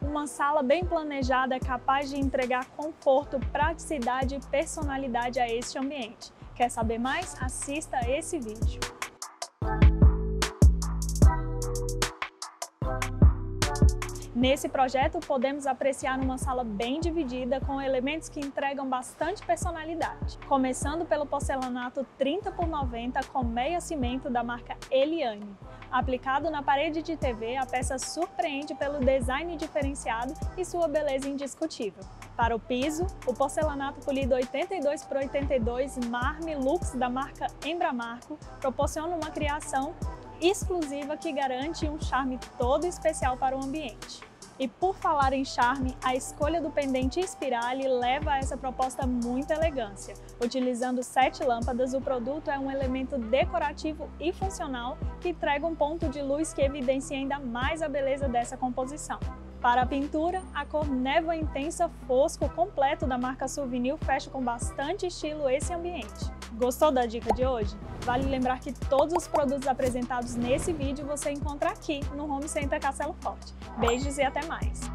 uma sala bem planejada capaz de entregar conforto, praticidade e personalidade a este ambiente. Quer saber mais? Assista a esse vídeo. Nesse projeto, podemos apreciar uma sala bem dividida com elementos que entregam bastante personalidade. Começando pelo porcelanato 30x90 com meia cimento da marca Eliane. Aplicado na parede de TV, a peça surpreende pelo design diferenciado e sua beleza indiscutível. Para o piso, o porcelanato polido 82x82 Marmi Lux da marca Embramaco proporciona uma criação exclusiva que garante um charme todo especial para o ambiente. E por falar em charme, a escolha do pendente Spirale leva a essa proposta muita elegância. Utilizando 7 lâmpadas, o produto é um elemento decorativo e funcional que entrega um ponto de luz que evidencia ainda mais a beleza dessa composição. Para a pintura, a cor Névoa Intensa Fosco Completo da marca Suvinil fecha com bastante estilo esse ambiente. Gostou da dica de hoje? Vale lembrar que todos os produtos apresentados nesse vídeo você encontra aqui no Home Center Castelo Forte. Beijos e até mais!